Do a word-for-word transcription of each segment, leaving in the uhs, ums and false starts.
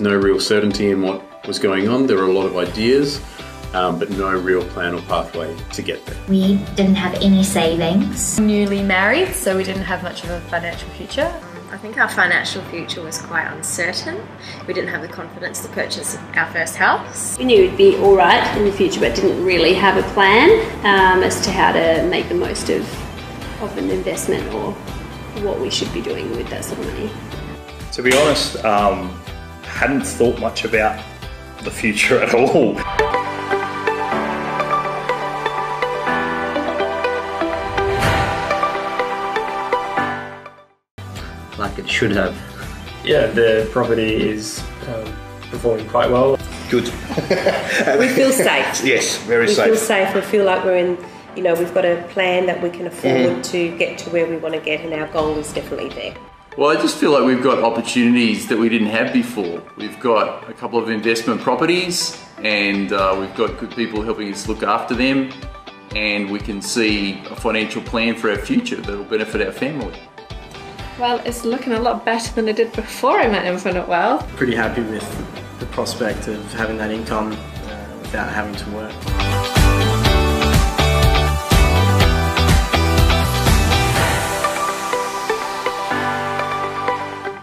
was no real certainty in what was going on. There were a lot of ideas, um, but no real plan or pathway to get there. We didn't have any savings. Newly married, so we didn't have much of a financial future. I think our financial future was quite uncertain. We didn't have the confidence to purchase our first house. We knew we'd be all right in the future, but didn't really have a plan um, as to how to make the most of, of an investment or what we should be doing with that sort of money. To be honest, um, hadn't thought much about the future at all. Like it should have. Yeah, the property is um, performing quite well. Good. We feel safe. Yes, very we safe. We feel safe. We feel like we're in, you know, we've got a plan that we can afford mm. to get to where we want to get, and our goal is definitely there. Well, I just feel like we've got opportunities that we didn't have before. We've got a couple of investment properties, and uh, we've got good people helping us look after them, and we can see a financial plan for our future that will benefit our family. Well, it's looking a lot better than it did before I met Infinite Wealth. Pretty happy with the prospect of having that income uh, without having to work.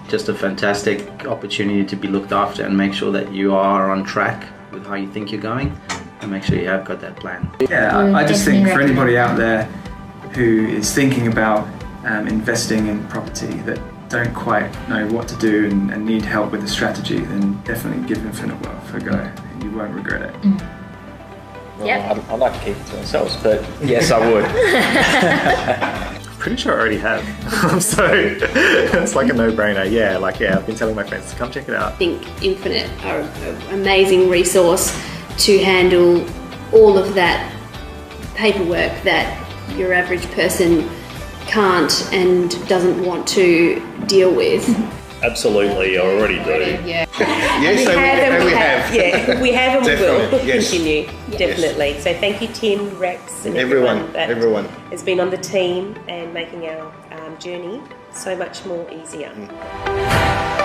Just a fantastic opportunity to be looked after and make sure that you are on track with how you think you're going and make sure you have got that plan. Yeah, I, I just think for anybody out there who is thinking about um, investing in property that don't quite know what to do and, and need help with a strategy, then definitely give Infinite Wealth a go. You won't regret it. Mm. Well, yep. I'd, I'd like to keep it to ourselves, but yes, I would. Pretty sure I already have. So it's like a no-brainer. Yeah, like yeah, I've been telling my friends to come check it out. I think Infinite are an amazing resource to handle all of that paperwork that your average person can't and doesn't want to deal with. Absolutely, I already do. Yeah. Yes, we, so have we, and we have. Yeah, we have and we will yes. continue. Yes. Definitely. Yes. So thank you, Tim, Rex, and everyone, everyone that everyone. has been on the team and making our um, journey so much more easier. Mm.